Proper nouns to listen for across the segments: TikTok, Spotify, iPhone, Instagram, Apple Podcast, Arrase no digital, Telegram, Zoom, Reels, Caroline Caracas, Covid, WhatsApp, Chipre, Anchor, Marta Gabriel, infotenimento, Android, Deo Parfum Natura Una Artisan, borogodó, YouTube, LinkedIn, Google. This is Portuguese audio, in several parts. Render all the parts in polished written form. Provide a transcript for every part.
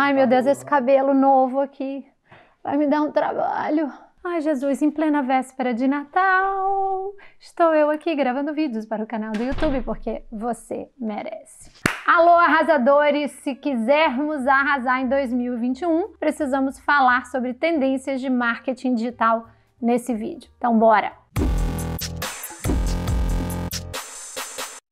Ai, meu Deus, esse cabelo novo aqui vai me dar um trabalho. Ai, Jesus, em plena véspera de Natal, estou eu aqui gravando vídeos para o canal do YouTube, porque você merece. Alô, arrasadores! Se quisermos arrasar em 2021, precisamos falar sobre tendências de marketing digital nesse vídeo. Então, bora!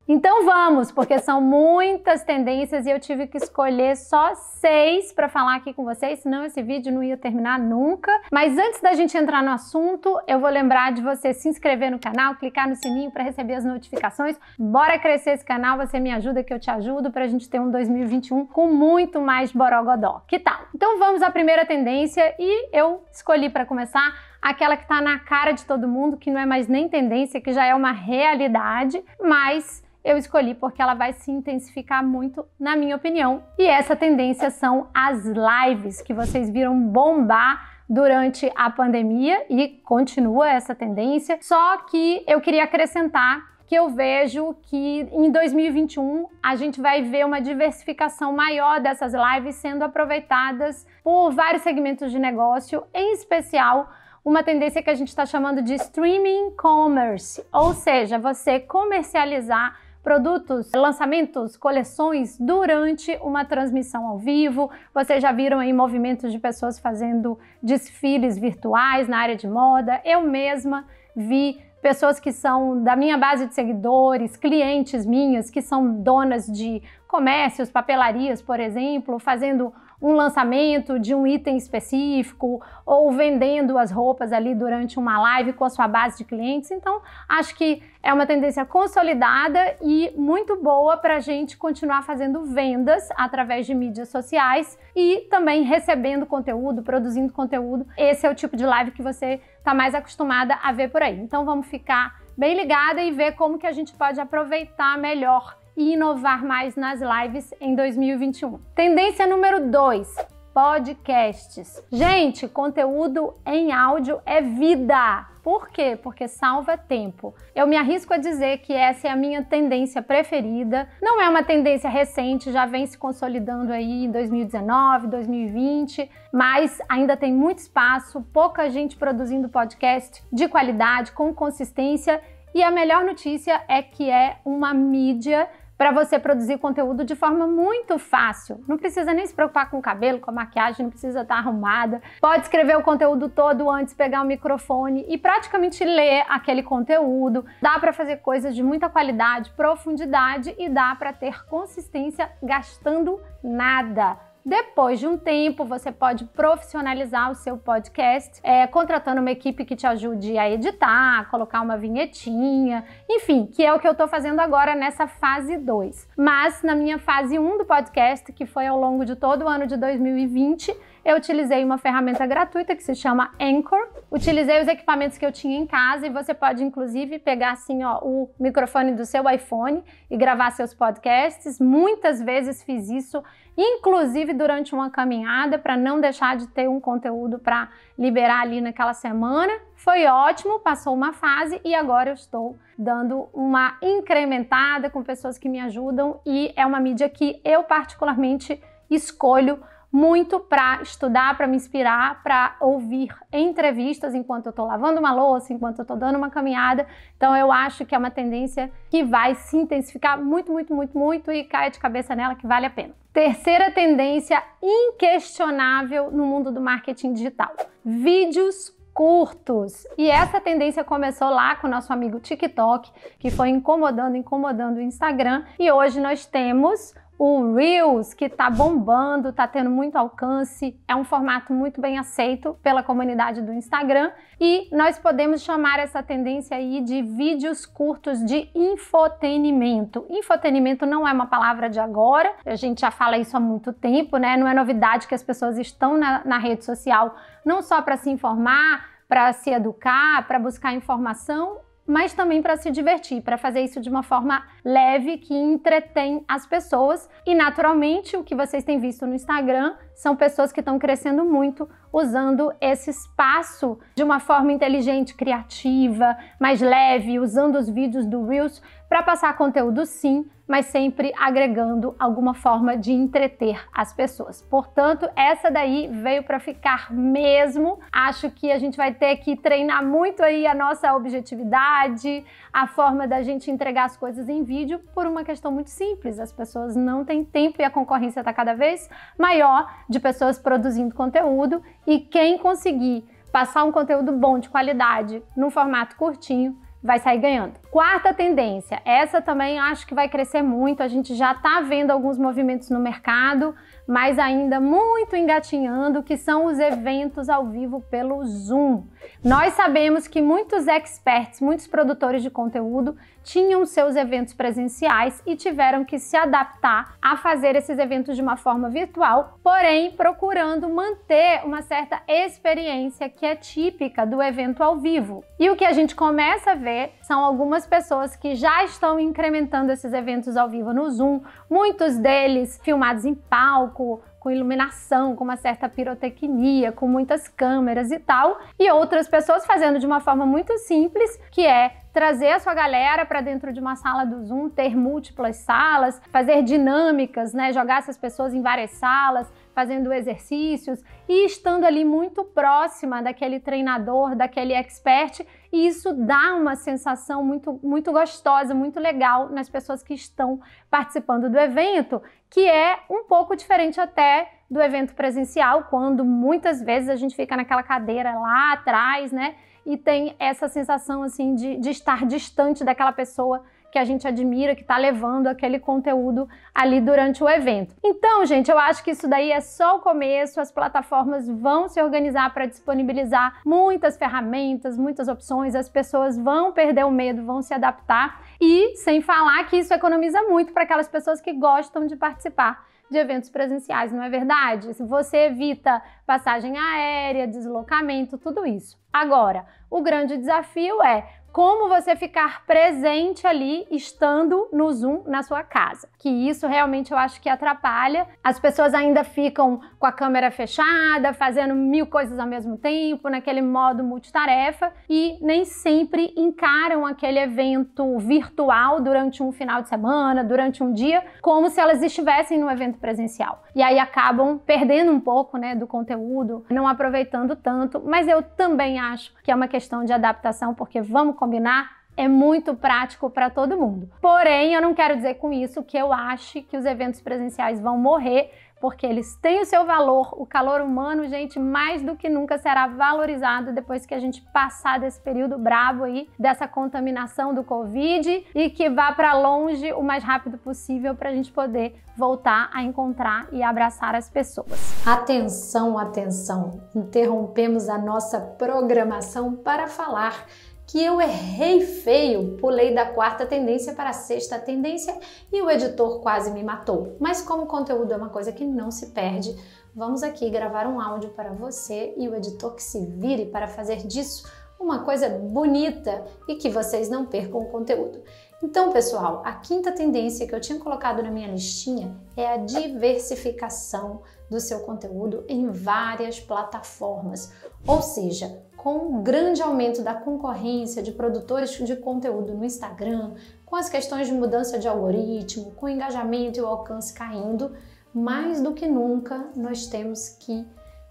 Então vamos, porque são muitas tendências e eu tive que escolher só 6 para falar aqui com vocês, senão esse vídeo não ia terminar nunca. Mas antes da gente entrar no assunto, eu vou lembrar de você se inscrever no canal, clicar no sininho para receber as notificações. Bora crescer esse canal, você me ajuda que eu te ajudo para a gente ter um 2021 com muito mais borogodó. Que tal? Então vamos à primeira tendência e eu escolhi para começar aquela que está na cara de todo mundo, que não é mais nem tendência, que já é uma realidade, mas eu escolhi porque ela vai se intensificar muito, na minha opinião. E essa tendência são as lives, que vocês viram bombar durante a pandemia e continua essa tendência. Só que eu queria acrescentar que eu vejo que em 2021 a gente vai ver uma diversificação maior dessas lives sendo aproveitadas por vários segmentos de negócio, em especial uma tendência que a gente está chamando de streaming commerce, ou seja, você comercializar produtos, lançamentos, coleções durante uma transmissão ao vivo. Vocês já viram aí movimentos de pessoas fazendo desfiles virtuais na área de moda. Eu mesma vi pessoas que são da minha base de seguidores, clientes minhas, que são donas de comércios, papelarias, por exemplo, fazendo um lançamento de um item específico ou vendendo as roupas ali durante uma live com a sua base de clientes. Então, acho que é uma tendência consolidada e muito boa para a gente continuar fazendo vendas através de mídias sociais e também recebendo conteúdo, produzindo conteúdo. Esse é o tipo de live que você está mais acostumada a ver por aí. Então, vamos ficar bem ligada e ver como que a gente pode aproveitar melhor e inovar mais nas lives em 2021. Tendência número 2, podcasts. Gente, conteúdo em áudio é vida. Por quê? Porque salva tempo. Eu me arrisco a dizer que essa é a minha tendência preferida. Não é uma tendência recente, já vem se consolidando aí em 2019, 2020, mas ainda tem muito espaço, pouca gente produzindo podcast de qualidade, com consistência. E a melhor notícia é que é uma mídia para você produzir conteúdo de forma muito fácil. Não precisa nem se preocupar com o cabelo, com a maquiagem, não precisa estar arrumada. Pode escrever o conteúdo todo antes, pegar o microfone e praticamente ler aquele conteúdo. Dá para fazer coisas de muita qualidade, profundidade e dá para ter consistência gastando nada. Depois de um tempo, você pode profissionalizar o seu podcast, contratando uma equipe que te ajude a editar, colocar uma vinhetinha, enfim, que é o que eu tô fazendo agora nessa fase 2. Mas na minha fase 1 do podcast, que foi ao longo de todo o ano de 2020, eu utilizei uma ferramenta gratuita que se chama Anchor. Utilizei os equipamentos que eu tinha em casa e você pode, inclusive, pegar assim, ó, o microfone do seu iPhone e gravar seus podcasts. Muitas vezes fiz isso, inclusive durante uma caminhada, para não deixar de ter um conteúdo para liberar ali naquela semana. Foi ótimo, passou uma fase e agora eu estou dando uma incrementada com pessoas que me ajudam e é uma mídia que eu particularmente escolho muito para estudar, para me inspirar, para ouvir entrevistas enquanto eu estou lavando uma louça, enquanto eu estou dando uma caminhada. Então eu acho que é uma tendência que vai se intensificar muito, muito, muito, muito e caia de cabeça nela que vale a pena. Terceira tendência inquestionável no mundo do marketing digital: vídeos curtos. E essa tendência começou lá com o nosso amigo TikTok, que foi incomodando o Instagram, e hoje nós temos o Reels, que tá bombando, tá tendo muito alcance, é um formato muito bem aceito pela comunidade do Instagram e nós podemos chamar essa tendência aí de vídeos curtos de infotenimento. Infotenimento não é uma palavra de agora, a gente já fala isso há muito tempo, né? Não é novidade que as pessoas estão na rede social não só para se informar, para se educar, para buscar informação, mas também para se divertir, para fazer isso de uma forma leve que entretém as pessoas. E naturalmente o que vocês têm visto no Instagram são pessoas que estão crescendo muito usando esse espaço de uma forma inteligente, criativa, mais leve, usando os vídeos do Reels para passar conteúdo sim, mas sempre agregando alguma forma de entreter as pessoas. Portanto, essa daí veio para ficar mesmo. Acho que a gente vai ter que treinar muito aí a nossa objetividade, a forma da gente entregar as coisas em vídeo, por uma questão muito simples. As pessoas não têm tempo e a concorrência está cada vez maior de pessoas produzindo conteúdo, e quem conseguir passar um conteúdo bom, de qualidade, num formato curtinho, vai sair ganhando. Quarta tendência, essa também acho que vai crescer muito, a gente já está vendo alguns movimentos no mercado, mas ainda muito engatinhando, que são os eventos ao vivo pelo Zoom. Nós sabemos que muitos experts, muitos produtores de conteúdo, tinham seus eventos presenciais e tiveram que se adaptar a fazer esses eventos de uma forma virtual, porém procurando manter uma certa experiência que é típica do evento ao vivo. E o que a gente começa a ver são algumas pessoas que já estão incrementando esses eventos ao vivo no Zoom, muitos deles filmados em palco, com iluminação, com uma certa pirotecnia, com muitas câmeras e tal, e outras pessoas fazendo de uma forma muito simples, que é trazer a sua galera para dentro de uma sala do Zoom, ter múltiplas salas, fazer dinâmicas, né? Jogar essas pessoas em várias salas, fazendo exercícios e estando ali muito próxima daquele treinador, daquele expert, e isso dá uma sensação muito, muito gostosa, muito legal nas pessoas que estão participando do evento, que é um pouco diferente até do evento presencial, quando muitas vezes a gente fica naquela cadeira lá atrás, né? E tem essa sensação assim de estar distante daquela pessoa que a gente admira, que está levando aquele conteúdo ali durante o evento. Então, gente, eu acho que isso daí é só o começo. As plataformas vão se organizar para disponibilizar muitas ferramentas, muitas opções, as pessoas vão perder o medo, vão se adaptar, e sem falar que isso economiza muito para aquelas pessoas que gostam de participar de eventos presenciais, não é verdade? Você evita passagem aérea, deslocamento, tudo isso. Agora, o grande desafio é como você ficar presente ali, estando no Zoom na sua casa. Que isso realmente eu acho que atrapalha. As pessoas ainda ficam com a câmera fechada, fazendo mil coisas ao mesmo tempo, naquele modo multitarefa, e nem sempre encaram aquele evento virtual durante um final de semana, durante um dia, como se elas estivessem no evento presencial. E aí acabam perdendo um pouco, né, do conteúdo, não aproveitando tanto, mas eu também acho que é uma questão de adaptação, porque vamos combinar, é muito prático para todo mundo. Porém, eu não quero dizer com isso que eu ache que os eventos presenciais vão morrer, porque eles têm o seu valor. O calor humano, gente, mais do que nunca será valorizado depois que a gente passar desse período brabo aí, dessa contaminação do Covid, e que vá para longe o mais rápido possível para a gente poder voltar a encontrar e abraçar as pessoas. Atenção, atenção! Interrompemos a nossa programação para falar que eu errei feio, pulei da quarta tendência para a sexta tendência e o editor quase me matou. Mas como o conteúdo é uma coisa que não se perde, vamos aqui gravar um áudio para você e o editor que se vire para fazer disso uma coisa bonita e que vocês não percam o conteúdo. Então, pessoal, a quinta tendência que eu tinha colocado na minha listinha é a diversificação do seu conteúdo em várias plataformas, ou seja, com o grande aumento da concorrência de produtores de conteúdo no Instagram, com as questões de mudança de algoritmo, com o engajamento e o alcance caindo, mais do que nunca nós temos que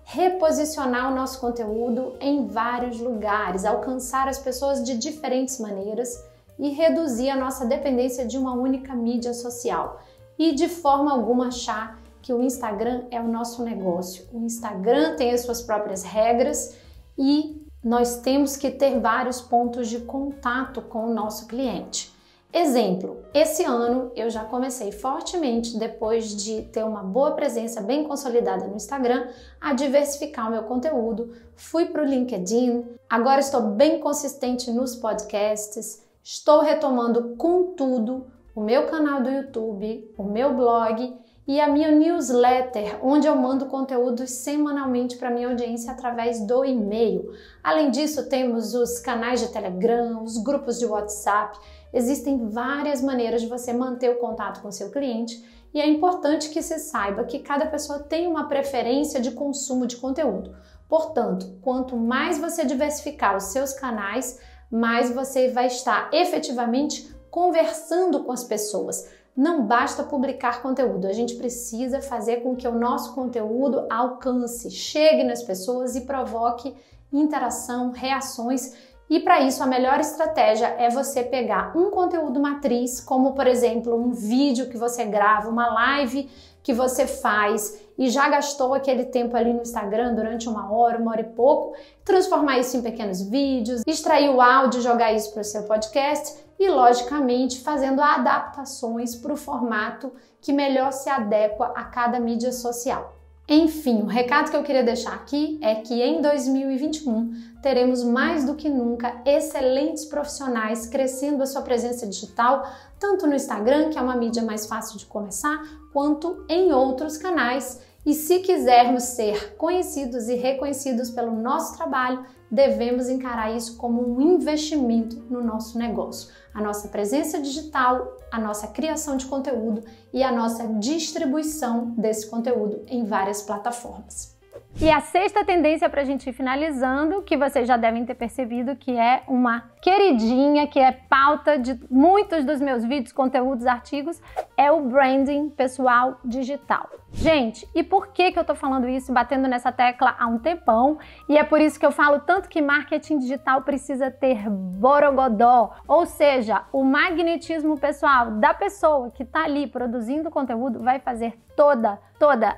reposicionar o nosso conteúdo em vários lugares, alcançar as pessoas de diferentes maneiras e reduzir a nossa dependência de uma única mídia social. E de forma alguma achar que o Instagram é o nosso negócio. O Instagram tem as suas próprias regras e nós temos que ter vários pontos de contato com o nosso cliente. Exemplo, esse ano eu já comecei fortemente, depois de ter uma boa presença bem consolidada no Instagram, a diversificar o meu conteúdo, fui para o LinkedIn, agora estou bem consistente nos podcasts, estou retomando com tudo o meu canal do YouTube, o meu blog e a minha newsletter, onde eu mando conteúdos semanalmente para minha audiência através do e-mail. Além disso, temos os canais de Telegram, os grupos de WhatsApp. Existem várias maneiras de você manter o contato com seu cliente, e é importante que se saiba que cada pessoa tem uma preferência de consumo de conteúdo. Portanto, quanto mais você diversificar os seus canais, mais você vai estar efetivamente conversando com as pessoas, Não basta publicar conteúdo, a gente precisa fazer com que o nosso conteúdo alcance, chegue nas pessoas e provoque interação, reações. E para isso a melhor estratégia é você pegar um conteúdo matriz, como por exemplo um vídeo que você grava, uma live que você faz e já gastou aquele tempo ali no Instagram durante uma hora e pouco, transformar isso em pequenos vídeos, extrair o áudio, jogar isso para o seu podcast e, logicamente, fazendo adaptações para o formato que melhor se adequa a cada mídia social. Enfim, o recado que eu queria deixar aqui é que em 2021 teremos mais do que nunca excelentes profissionais crescendo a sua presença digital, tanto no Instagram, que é uma mídia mais fácil de começar, quanto em outros canais. E se quisermos ser conhecidos e reconhecidos pelo nosso trabalho, devemos encarar isso como um investimento no nosso negócio. A nossa presença digital, a nossa criação de conteúdo e a nossa distribuição desse conteúdo em várias plataformas. E a sexta tendência para a gente ir finalizando, que vocês já devem ter percebido que é uma queridinha, que é pauta de muitos dos meus vídeos, conteúdos, artigos, é o branding pessoal digital. Gente, e por que que eu tô falando isso, batendo nessa tecla há um tempão? E é por isso que eu falo tanto que marketing digital precisa ter borogodó, ou seja, o magnetismo pessoal da pessoa que tá ali produzindo conteúdo vai fazer toda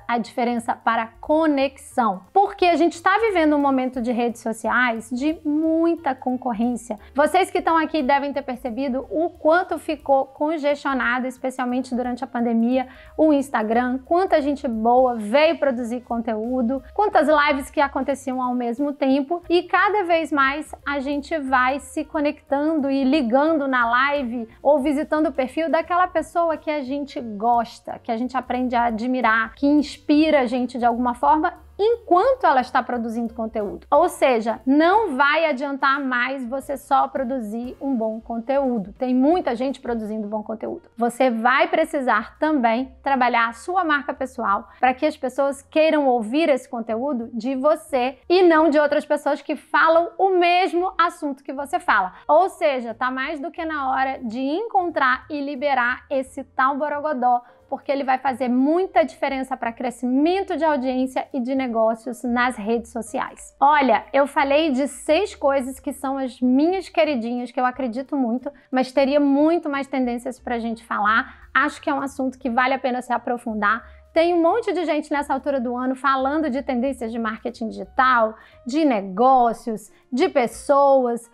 a diferença para a conexão. Porque a gente está vivendo um momento de redes sociais de muita concorrência. Vocês que estão aqui devem ter percebido o quanto ficou congestionado, especialmente durante a pandemia, o Instagram, quanta gente boa veio produzir conteúdo, quantas lives que aconteciam ao mesmo tempo, e cada vez mais a gente vai se conectando e ligando na live ou visitando o perfil daquela pessoa que a gente gosta, que a gente aprende a admirar, que inspira a gente de alguma forma enquanto ela está produzindo conteúdo. Ou seja, não vai adiantar mais você só produzir um bom conteúdo. Tem muita gente produzindo bom conteúdo. Você vai precisar também trabalhar a sua marca pessoal para que as pessoas queiram ouvir esse conteúdo de você e não de outras pessoas que falam o mesmo assunto que você fala. Ou seja, tá mais do que na hora de encontrar e liberar esse tal borogodó, porque ele vai fazer muita diferença para crescimento de audiência e de negócios nas redes sociais. Olha, eu falei de 6 coisas que são as minhas queridinhas, que eu acredito muito, mas teria muito mais tendências para a gente falar. Acho que é um assunto que vale a pena se aprofundar. Tem um monte de gente nessa altura do ano falando de tendências de marketing digital, de negócios, de pessoas.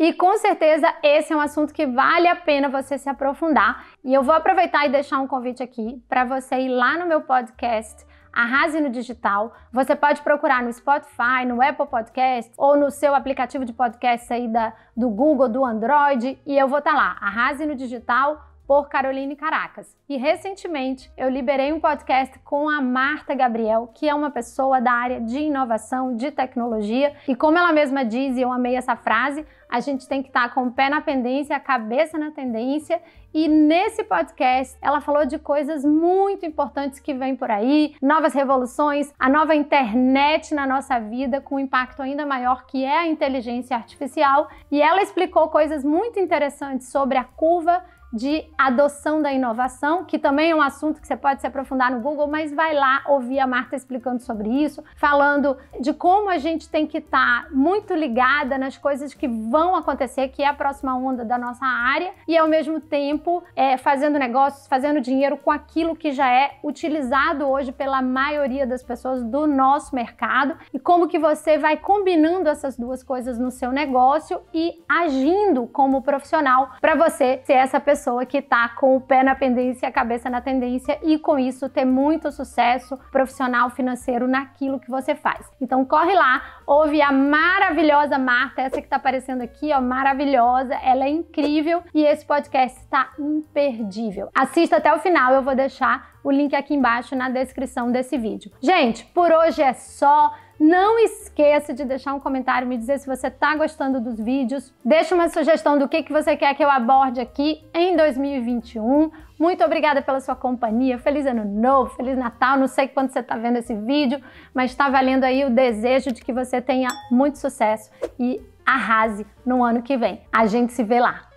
E com certeza esse é um assunto que vale a pena você se aprofundar. E eu vou aproveitar e deixar um convite aqui para você ir lá no meu podcast Arrase no Digital. Você pode procurar no Spotify, no Apple Podcast ou no seu aplicativo de podcast aí do Google, do Android. E eu vou estar lá, Arrase no Digital por Caroline Caracas. E recentemente eu liberei um podcast com a Marta Gabriel, que é uma pessoa da área de inovação, de tecnologia. E como ela mesma diz, e eu amei essa frase, a gente tem que estar com o pé na pendência, a cabeça na tendência. E nesse podcast, ela falou de coisas muito importantes que vêm por aí, novas revoluções, a nova internet na nossa vida, com um impacto ainda maior que é a inteligência artificial. E ela explicou coisas muito interessantes sobre a curva de adoção da inovação, que também é um assunto que você pode se aprofundar no Google, mas vai lá ouvir a Marta explicando sobre isso, falando de como a gente tem que estar muito ligada nas coisas que vão acontecer, que é a próxima onda da nossa área, e ao mesmo tempo fazendo negócios, fazendo dinheiro com aquilo que já é utilizado hoje pela maioria das pessoas do nosso mercado, e como que você vai combinando essas duas coisas no seu negócio e agindo como profissional para você ser essa pessoa que está com o pé na pendência, a cabeça na tendência, e com isso ter muito sucesso profissional, financeiro naquilo que você faz. Então corre lá, ouve a maravilhosa Marta, essa que está aparecendo aqui, ó, maravilhosa, ela é incrível e esse podcast está imperdível. Assista até o final, eu vou deixar o link aqui embaixo na descrição desse vídeo. Gente, por hoje é só. Não esqueça de deixar um comentário, me dizer se você está gostando dos vídeos. Deixa uma sugestão do que você quer que eu aborde aqui em 2021. Muito obrigada pela sua companhia. Feliz Ano Novo, Feliz Natal. Não sei quando você está vendo esse vídeo, mas está valendo aí o desejo de que você tenha muito sucesso e arrase no ano que vem. A gente se vê lá.